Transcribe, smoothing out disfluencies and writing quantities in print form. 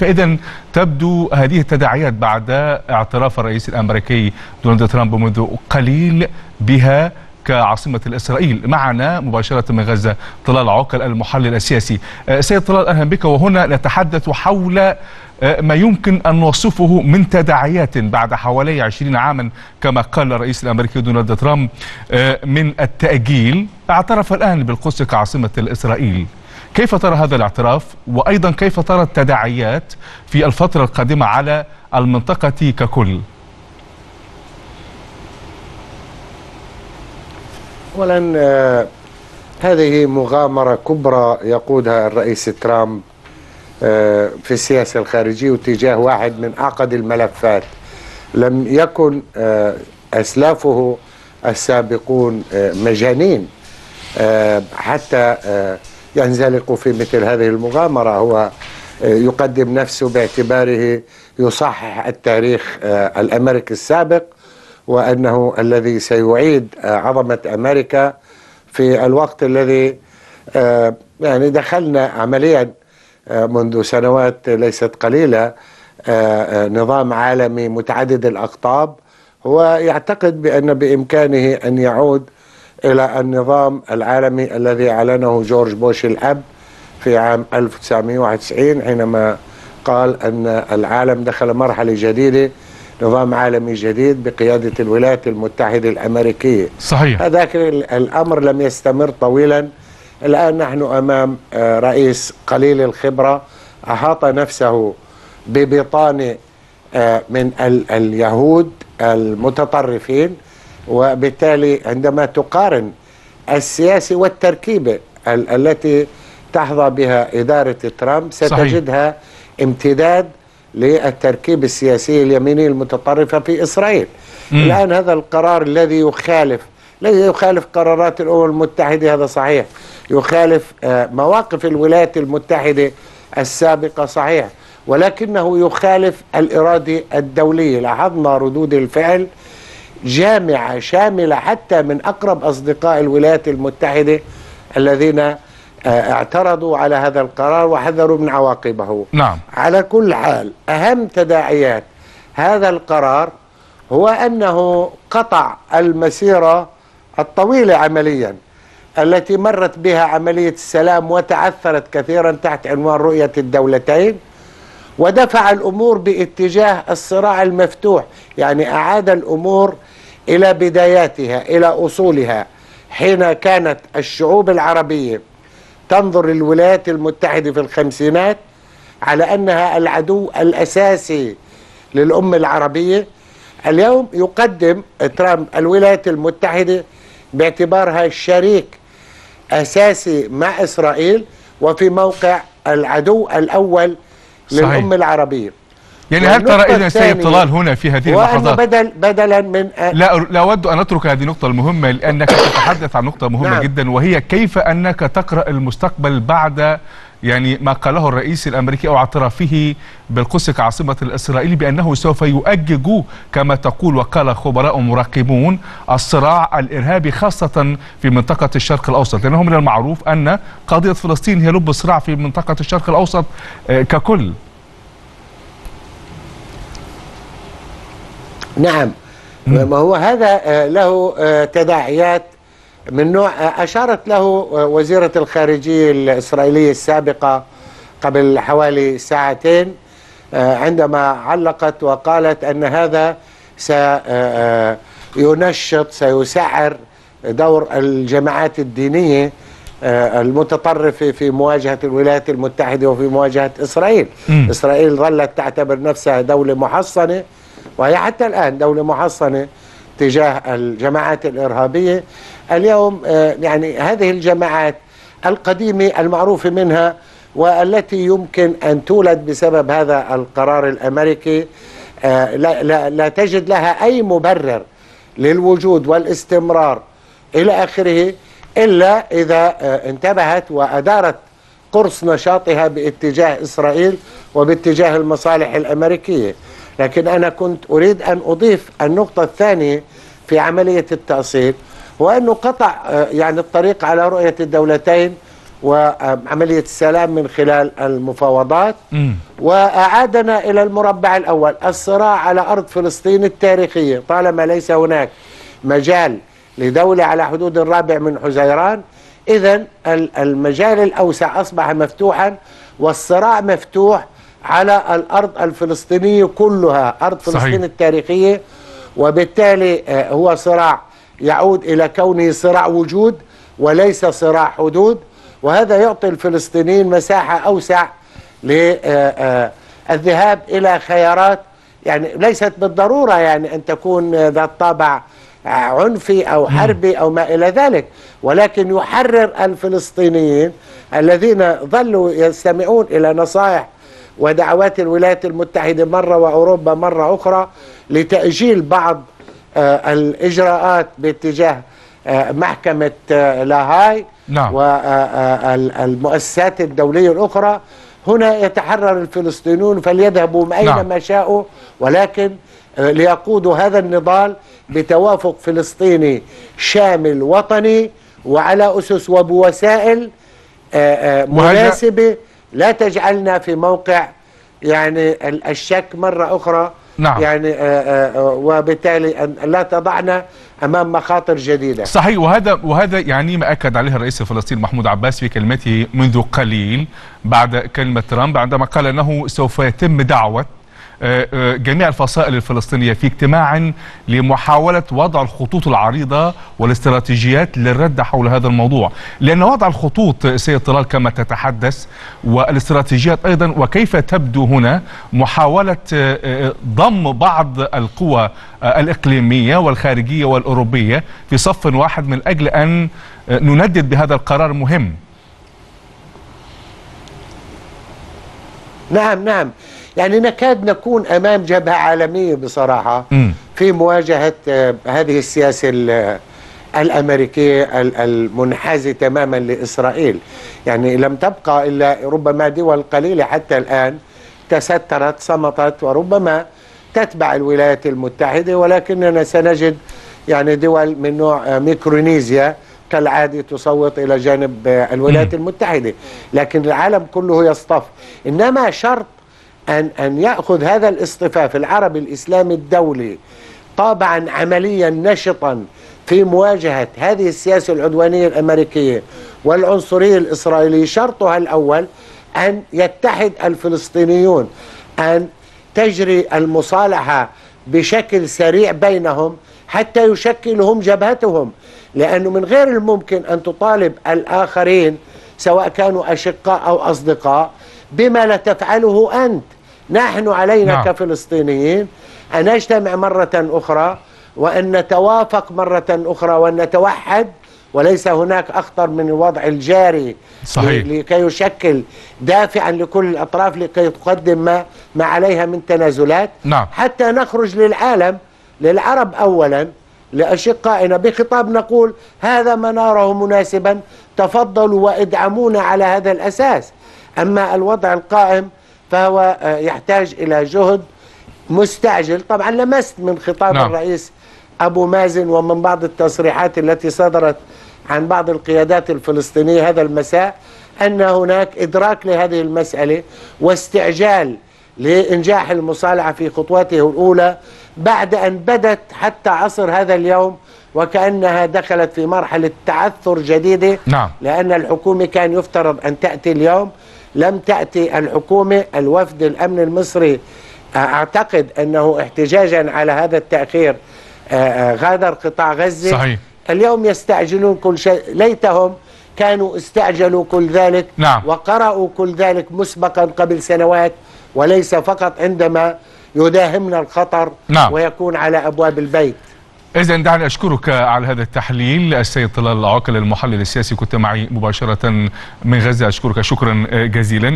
فإذا تبدو هذه التداعيات بعد اعتراف الرئيس الأمريكي دونالد ترامب منذ قليل بها كعاصمة إسرائيل. معنا مباشرة من غزة طلال عوكل المحلل السياسي. سيد طلال، أهلا بك. وهنا نتحدث حول ما يمكن أن نوصفه من تداعيات بعد حوالي 20 عاما كما قال الرئيس الأمريكي دونالد ترامب من التأجيل. اعترف الآن بالقدس كعاصمة إسرائيل. كيف ترى هذا الاعتراف؟ وأيضا كيف ترى التداعيات في الفترة القادمة على المنطقة ككل؟ أولا هذه مغامرة كبرى يقودها الرئيس ترامب في السياسة الخارجية واتجاه واحد من أعقد الملفات لم يكن أسلافه السابقون مجانين حتى ينزلق في مثل هذه المغامرة. هو يقدم نفسه باعتباره يصحح التاريخ الأمريكي السابق وأنه الذي سيعيد عظمة أمريكا في الوقت الذي يعني دخلنا عمليا منذ سنوات ليست قليلة نظام عالمي متعدد الأقطاب. هو يعتقد بأن بإمكانه أن يعود إلى النظام العالمي الذي أعلنه جورج بوش الأب في عام 1991 حينما قال أن العالم دخل مرحلة جديدة، نظام عالمي جديد بقيادة الولايات المتحدة الأمريكية. صحيح. هذاك الأمر لم يستمر طويلا. الآن نحن أمام رئيس قليل الخبرة أحاط نفسه ببطانة من اليهود المتطرفين، وبالتالي عندما تقارن السياسة والتركيبة التي تحظى بها إدارة ترامب ستجدها امتداد للتركيب السياسي اليميني المتطرفة في إسرائيل. الآن هذا القرار الذي لا يخالف قرارات الأمم المتحدة، هذا صحيح، يخالف مواقف الولايات المتحدة السابقة صحيح، ولكنه يخالف الإرادة الدولية. لاحظنا ردود الفعل جامعة شاملة حتى من أقرب أصدقاء الولايات المتحدة الذين اعترضوا على هذا القرار وحذروا من عواقبه. نعم. على كل حال أهم تداعيات هذا القرار هو أنه قطع المسيرة الطويلة عمليا التي مرت بها عملية السلام وتعثرت كثيرا تحت عنوان رؤية الدولتين، ودفع الأمور باتجاه الصراع المفتوح. يعني أعاد الأمور إلى بداياتها، إلى أصولها، حين كانت الشعوب العربية تنظر للولايات المتحدة في الخمسينات على أنها العدو الأساسي للأمة العربية. اليوم يقدم ترامب الولايات المتحدة باعتبارها شريك أساسي مع إسرائيل وفي موقع العدو الأول للأمة العربية. يعني هل ترى إذن سيد طلال هنا في هذه اللحظات بدلا من لا أود أن أترك هذه النقطة المهمة لأنك تتحدث عن نقطة مهمة نعم. جدا، وهي كيف أنك تقرأ المستقبل بعد يعني ما قاله الرئيس الأمريكي أو اعترافه بالقدس كعاصمة الإسرائيلي بأنه سوف يؤجج كما تقول وقال خبراء مراقبون الصراع الإرهابي خاصة في منطقة الشرق الأوسط، لأنه من المعروف أن قضية فلسطين هي لب الصراع في منطقة الشرق الأوسط ككل. نعم. ما هو هذا له تداعيات من نوع أشارت له وزيرة الخارجية الإسرائيلية السابقة قبل حوالي ساعتين عندما علقت وقالت أن هذا سينشط سيسعر دور الجماعات الدينية المتطرفة في مواجهة الولايات المتحدة وفي مواجهة إسرائيل. إسرائيل ظلت تعتبر نفسها دولة محصنة، وهي حتى الآن دولة محصنة تجاه الجماعات الإرهابية. اليوم يعني هذه الجماعات القديمة المعروفة منها والتي يمكن أن تولد بسبب هذا القرار الأمريكي لا تجد لها أي مبرر للوجود والاستمرار إلى آخره إلا إذا انتبهت وأدارت قرص نشاطها باتجاه إسرائيل وباتجاه المصالح الأمريكية. لكن أنا كنت أريد أن أضيف النقطة الثانية في عملية التأصيل، وأنه قطع يعني الطريق على رؤية الدولتين وعملية السلام من خلال المفاوضات، وأعادنا إلى المربع الأول، الصراع على أرض فلسطين التاريخية. طالما ليس هناك مجال لدولة على حدود الرابع من حزيران، إذن المجال الأوسع أصبح مفتوحا، والصراع مفتوح على الأرض الفلسطينية كلها، أرض فلسطين صحيح. التاريخية. وبالتالي هو صراع يعود إلى كونه صراع وجود وليس صراع حدود، وهذا يعطي الفلسطينيين مساحة أوسع للذهاب إلى خيارات يعني ليست بالضرورة يعني أن تكون ذات طابع عنفي أو حربي أو ما إلى ذلك، ولكن يحرر الفلسطينيين الذين ظلوا يستمعون إلى نصائح ودعوات الولايات المتحدة مرة وأوروبا مرة أخرى لتأجيل بعض الإجراءات باتجاه محكمة لاهاي نعم. والمؤسسات الدولية الأخرى. هنا يتحرر الفلسطينيون فليذهبوا أينما نعم. شاءوا، ولكن ليقودوا هذا النضال بتوافق فلسطيني شامل وطني، وعلى أسس وبوسائل مناسبة لا تجعلنا في موقع يعني الشك مرة أخرى نعم. يعني وبالتالي لا تضعنا أمام مخاطر جديدة. صحيح. وهذا يعني ما أكد عليه الرئيس الفلسطيني محمود عباس في كلمته منذ قليل بعد كلمة ترامب، عندما قال أنه سوف يتم دعوة جميع الفصائل الفلسطينية في اجتماع لمحاولة وضع الخطوط العريضة والاستراتيجيات للرد حول هذا الموضوع، لأن وضع الخطوط سيد طلال كما تتحدث والاستراتيجيات أيضا، وكيف تبدو هنا محاولة ضم بعض القوى الإقليمية والخارجية والأوروبية في صف واحد من أجل أن نندد بهذا القرار مهم. نعم نعم، يعني نكاد نكون أمام جبهة عالمية بصراحة في مواجهة هذه السياسة الأمريكية المنحازة تماما لإسرائيل. يعني لم تبقى إلا ربما دول قليلة حتى الآن تسترت صمتت، وربما تتبع الولايات المتحدة، ولكننا سنجد يعني دول من نوع ميكرونيزيا كالعادة تصوت إلى جانب الولايات المتحدة، لكن العالم كله يصطف. إنما شرط أن يأخذ هذا الاصطفاف العربي الإسلامي الدولي طابعا عمليا نشطا في مواجهة هذه السياسة العدوانية الأمريكية والعنصرية الإسرائيلية. شرطها الأول أن يتحد الفلسطينيون، أن تجري المصالحة بشكل سريع بينهم حتى يشكلهم جبهتهم، لأنه من غير الممكن أن تطالب الآخرين سواء كانوا أشقاء أو أصدقاء بما لا تفعله أنت. نحن علينا نعم. كفلسطينيين أن نجتمع مرة أخرى وأن نتوافق مرة أخرى وأن نتوحد، وليس هناك أخطر من الوضع الجاري صحيح. لكي يشكل دافعا لكل الأطراف لكي تقدم ما عليها من تنازلات نعم. حتى نخرج للعالم، للعرب أولا، لأشقائنا بخطاب نقول هذا ما نراه مناسبا، تفضلوا وادعمونا على هذا الأساس. أما الوضع القائم فهو يحتاج إلى جهد مستعجل. طبعا لمست من خطاب نعم. الرئيس أبو مازن ومن بعض التصريحات التي صدرت عن بعض القيادات الفلسطينية هذا المساء أن هناك إدراك لهذه المسألة واستعجال لإنجاح المصالحة في خطواته الأولى بعد أن بدت حتى عصر هذا اليوم، وكأنها دخلت في مرحلة تعثر جديدة نعم. لأن الحكومة كان يفترض أن تأتي اليوم، لم تأتي الحكومة. الوفد الأمن المصري أعتقد أنه احتجاجا على هذا التأخير غادر قطاع غزة صحيح. اليوم يستعجلون كل شيء، ليتهم كانوا استعجلوا كل ذلك نعم. وقرأوا كل ذلك مسبقا قبل سنوات، وليس فقط عندما يداهمنا الخطر نعم. ويكون على أبواب البيت. إذن دعني أشكرك على هذا التحليل السيد طلال عوكل المحلل السياسي، كنت معي مباشرة من غزة. أشكرك شكرا جزيلا.